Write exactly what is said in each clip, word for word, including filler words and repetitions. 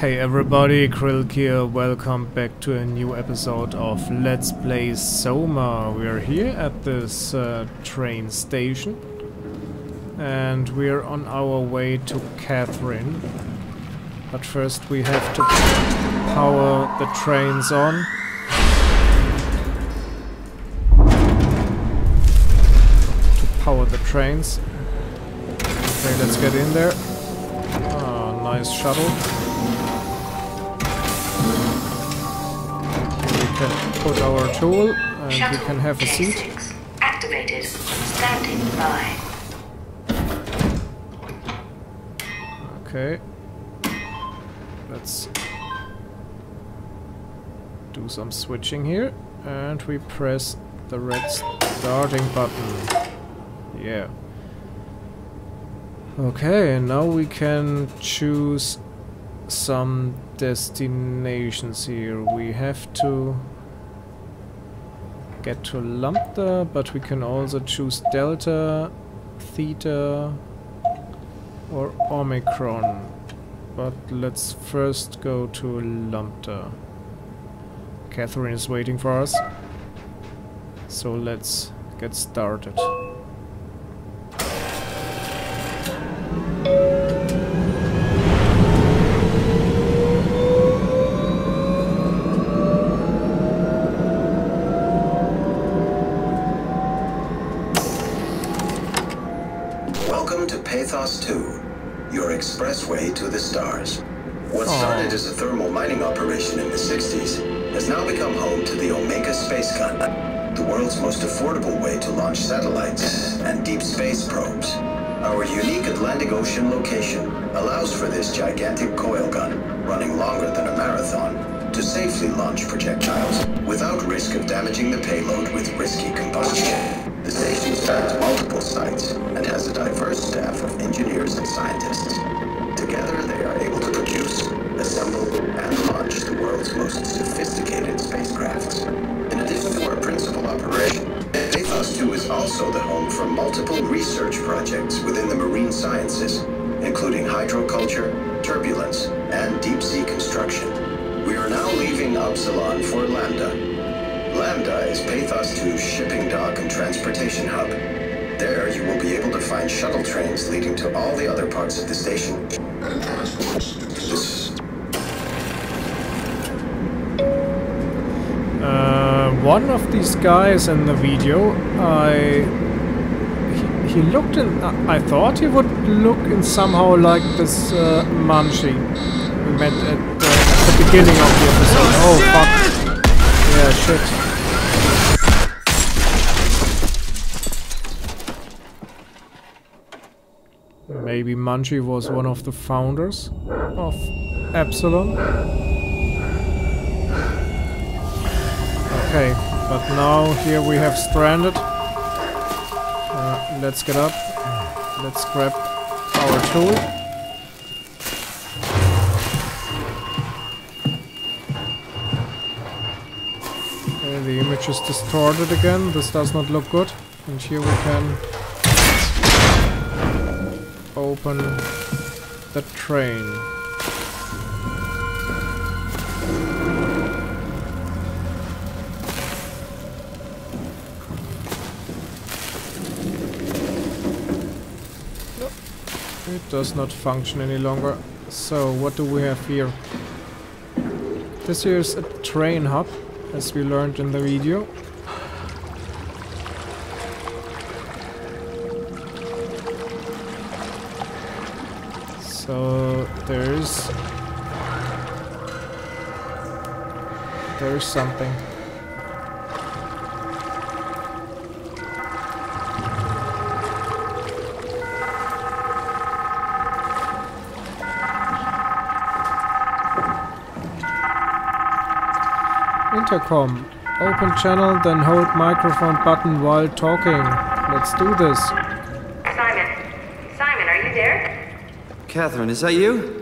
Hey everybody, ChrilK here, welcome back to a new episode of Let's Play Soma. We are here at this uh, train station and we are on our way to Catherine. But first we have to power the trains on. To power the trains. Okay, let's get in there. Oh, nice shuttle. We can put our tool and shuttle we can have a seat. J six activated. Standing by. Okay. Let's do some switching here. And we press the red starting button. Yeah. Okay, and now we can choose some destinations here. We have to get to lambda, but we can also choose delta, theta or omicron. But let's first go to lambda. Catherine is waiting for us, so let's get started. Pathos two, your expressway to the stars. What started as a thermal mining operation in the sixties has now become home to the Omega Space Gun, the world's most affordable way to launch satellites and deep space probes. Our unique Atlantic Ocean location allows for this gigantic coil gun, running longer than a marathon, to safely launch projectiles without risk of damaging the payload with risky combustion. The station spans multiple sites and has a diverse staff of engineers and scientists. Together they are able to produce, assemble, and launch the world's most sophisticated spacecrafts. In addition to our principal operation, Pathos two is also the home for multiple research projects within the marine sciences, including hydroculture, turbulence, and deep-sea construction. We are now leaving Upsilon for Lambda. Lambda is Pathos two's shipping dock and transportation hub. There you will be able to find shuttle trains leading to all the other parts of the station. Uh, one of these guys in the video, I... He, he looked in... I thought he would look in somehow like this uh, Munchie we met at, uh, at the beginning of the episode. Oh, fuck. Yeah, shit. Maybe Munchie was one of the founders of Epsilon. Okay, but now here we have stranded. Uh, let's get up. Let's grab our tool. The image is distorted again. This does not look good. And here we can open the train. No, it does not function any longer. So what do we have here? This here is a train hub, as we learned in the video. So there's there's something. Intercom. Open channel, then hold microphone button while talking. Let's do this. Simon. Simon, are you there? Catherine, is that you?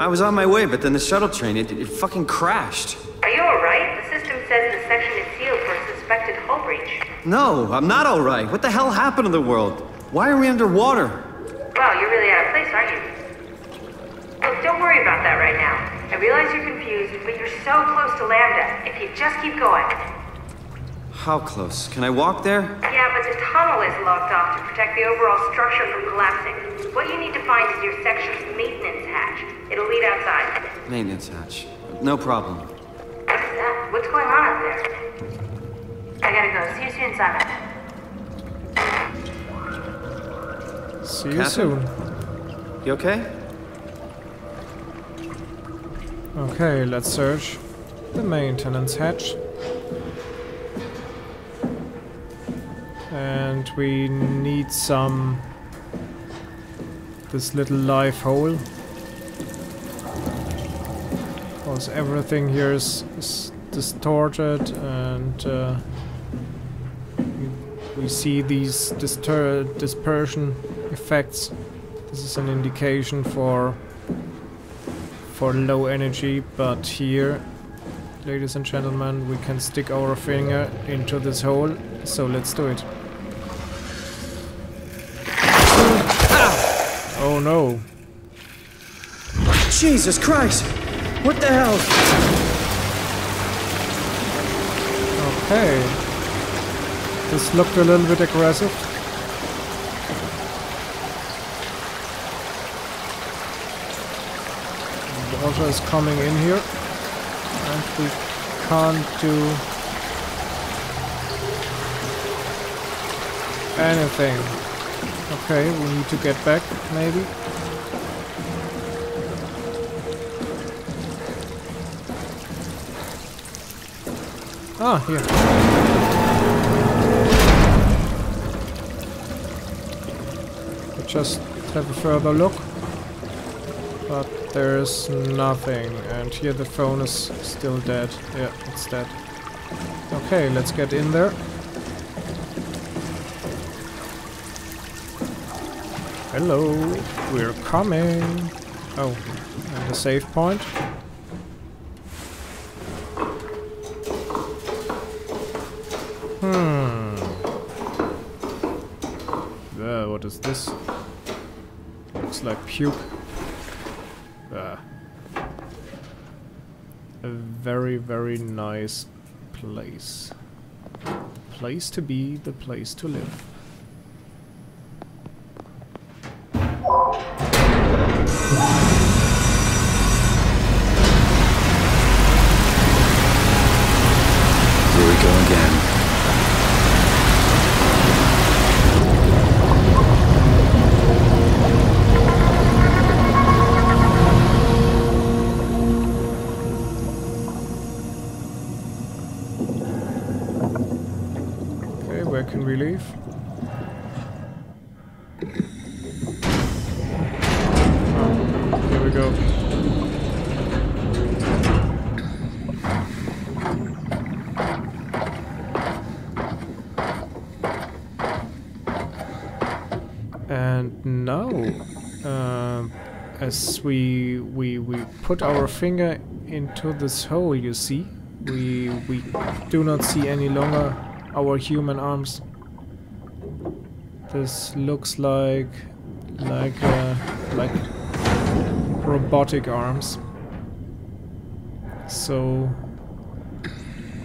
I was on my way, but then the shuttle train, it, it fucking crashed. Are you alright? The system says the section is sealed for a suspected hull breach. No, I'm not alright. What the hell happened to the world? Why are we underwater? Wow, you're really out of place, aren't you? Look, don't worry about that right now. I realize you're confused, but you're so close to Lambda. If you just keep going. How close? Can I walk there? Yeah, but the tunnel is locked off to protect the overall structure from collapsing. What you need to find is your section's maintenance hatch. It'll lead outside. Maintenance hatch. No problem. What's that? What's going on up there? I gotta go. See you soon, Simon. See you Catherine. soon. You okay? Okay, let's search the maintenance hatch. And we need some... this little life hole. Because everything here is, is distorted, and uh, we, we see these distur dispersion effects. This is an indication for... for low energy, but here, ladies and gentlemen, we can stick our finger into this hole, so let's do it. Oh no. Jesus Christ! What the hell? Okay. This looked a little bit aggressive. Water is coming in here, and we can't do anything. Okay, we need to get back, maybe. Ah, here. We'll just have a further look. But there's nothing, and here the phone is still dead. Yeah, it's dead. Okay, let's get in there. Hello, we're coming. Oh, and a save point. Hmm. Uh, what is this? Looks like puke. Uh, a very, very nice place. Place to be, the place to live. Here we go again. Relief. Oh, here we go. And now, uh, as we we we put our finger into this hole, you see, we we do not see any longer our human arms. This looks like like uh, like robotic arms. So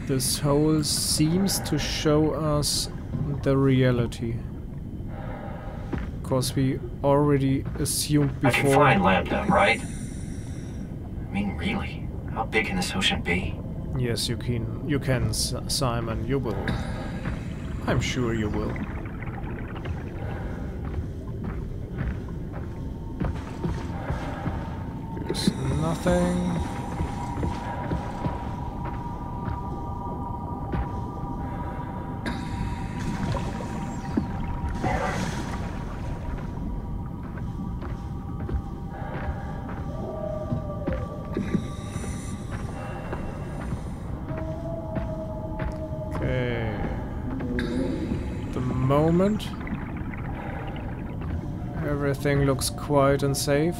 this hole seems to show us the reality, because we already assumed before. I can find Lambda, right? I mean, really, how big can this ocean be? Yes, you can. You can, Simon. You will. I'm sure you will. Nothing. Okay. At the moment, everything looks quiet and safe.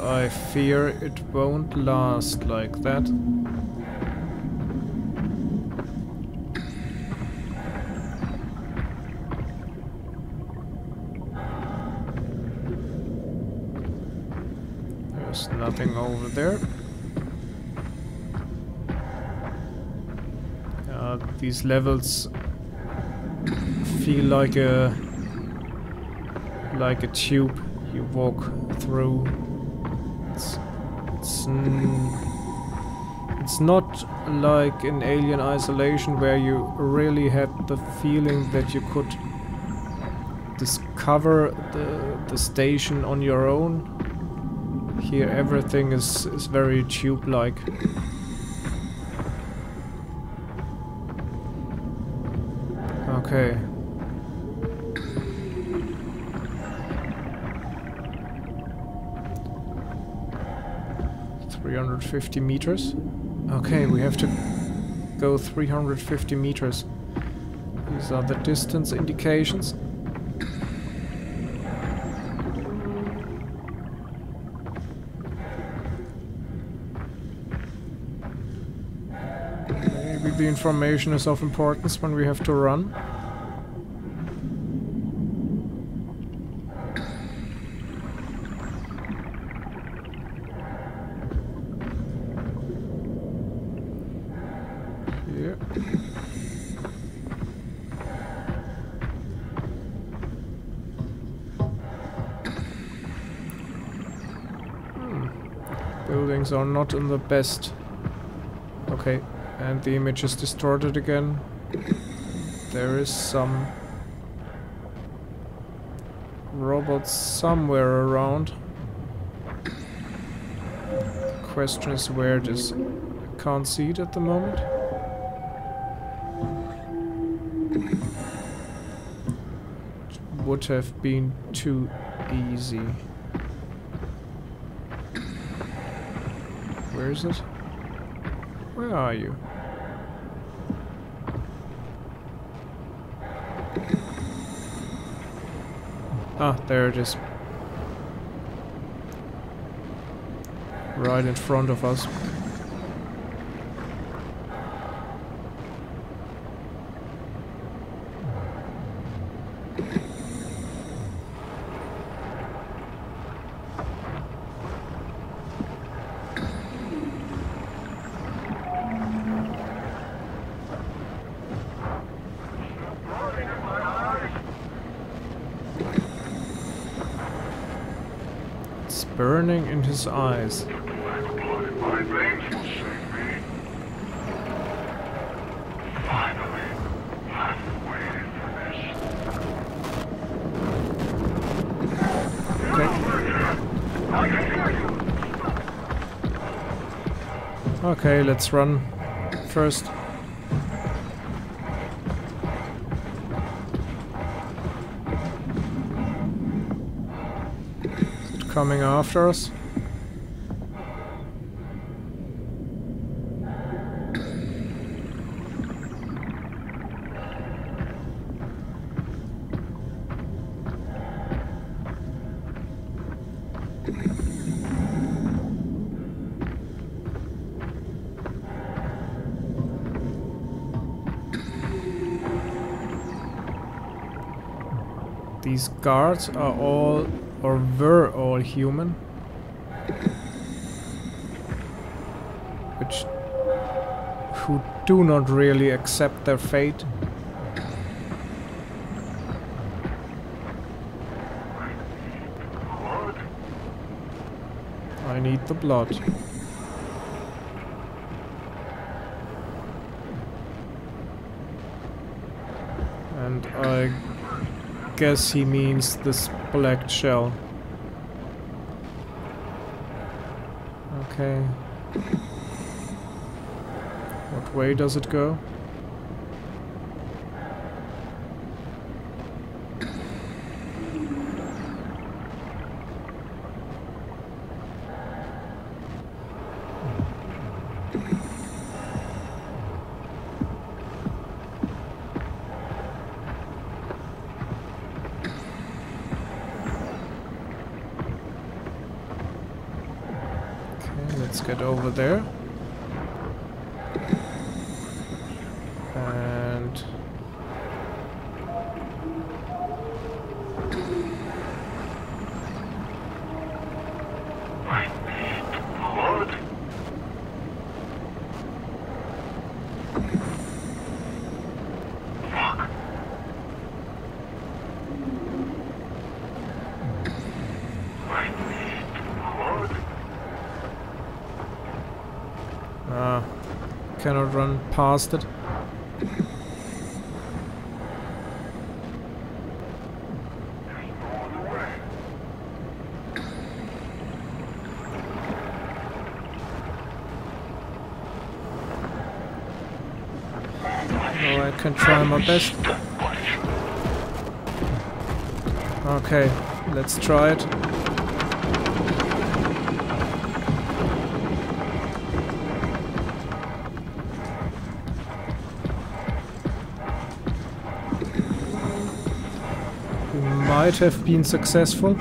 I fear it won't last like that. There's nothing over there. Uh, these levels feel like a like a tube you walk through. It's it's, mm, it's not like in Alien Isolation where you really had the feeling that you could discover the, the station on your own. Here everything is, is very tube-like. Okay. three hundred fifty meters. Okay, we have to go three hundred fifty meters. These are the distance indications. The information is of importance when we have to run. Here. Hmm. Buildings are not in the best. Okay. And the image is distorted again. There is some robots somewhere around. The question is where it is. I can't see it at the moment. It would have been too easy. Where is it? Where are you? Ah, there it is. Right in front of us. Burning in his eyes. Okay. Okay, let's run first. Coming after us. These guards are all or were all human, which who do not really accept their fate. I need the blood. And I guess he means this black shell. Okay. What way does it go? Let's get over there. And Cannot run past it. Oh, I can try my best. Okay, let's try it. Might have been successful.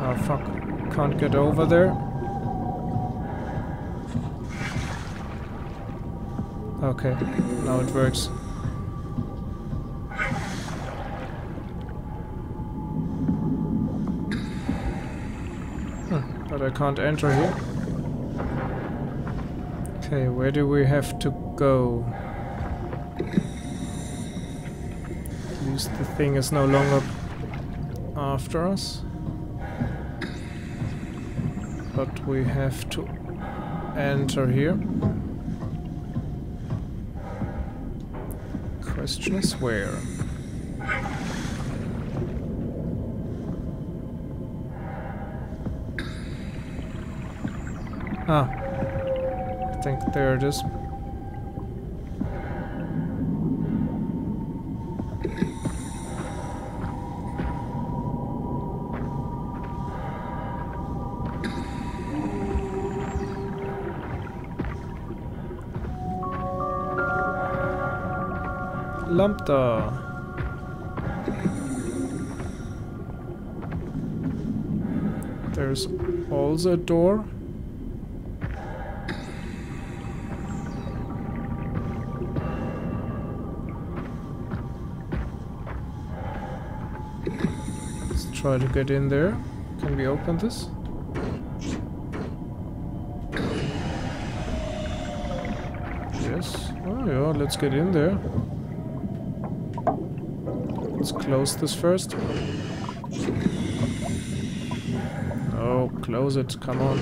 Oh fuck, can't get over there. Okay, now it works. Hm, but I can't enter here. Okay, where do we have to go? The thing is no longer after us, but we have to enter here. Question is where? Ah, I think there it is. Lambda. There's also a door. Let's try to get in there. Can we open this? Yes. Oh yeah, let's get in there. Let's close this first. Oh, close it, come on.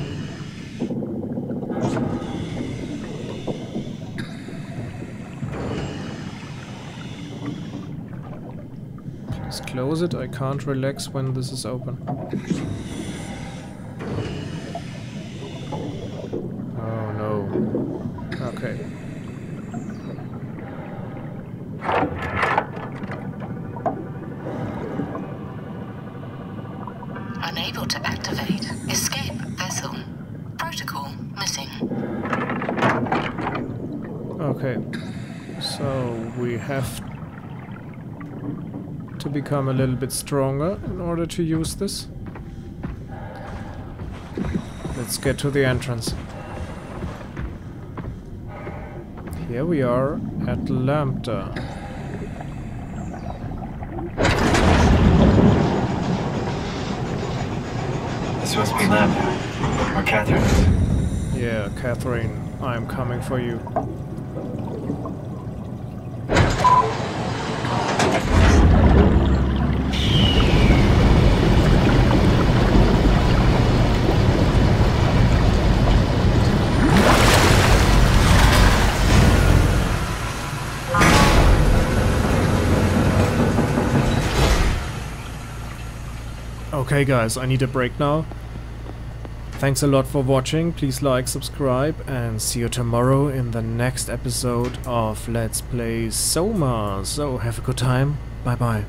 Let's close it, I can't relax when this is open. Oh no. Okay. Have to become a little bit stronger in order to use this. Let's get to the entrance. Here we are at Lambda. This must be Lambda. Or Catherine. Yeah, Catherine, I'm coming for you. Okay guys, I need a break now. Thanks a lot for watching, please like, subscribe, and see you tomorrow in the next episode of Let's Play Soma. So have a good time, bye bye.